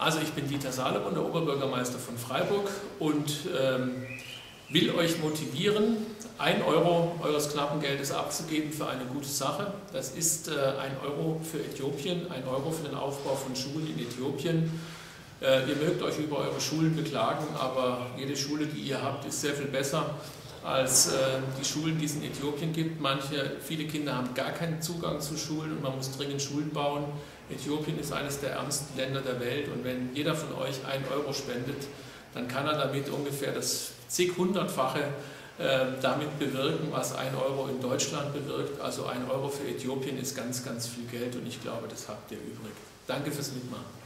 Also ich bin Dieter Salomon, der Oberbürgermeister von Freiburg und will euch motivieren, 1 Euro eures knappen Geldes abzugeben für eine gute Sache. Das ist 1 Euro für Äthiopien, 1 Euro für den Aufbau von Schulen in Äthiopien. Ihr mögt euch über eure Schulen beklagen, aber jede Schule, die ihr habt, ist sehr viel besser als die Schulen, die es in Äthiopien gibt. Viele Kinder haben gar keinen Zugang zu Schulen und man muss dringend Schulen bauen. Äthiopien ist eines der ärmsten Länder der Welt und wenn jeder von euch 1 Euro spendet, dann kann er damit ungefähr das zig-hundertfache damit bewirken, was 1 Euro in Deutschland bewirkt. Also 1 Euro für Äthiopien ist ganz, ganz viel Geld und ich glaube, das habt ihr übrig. Danke fürs Mitmachen.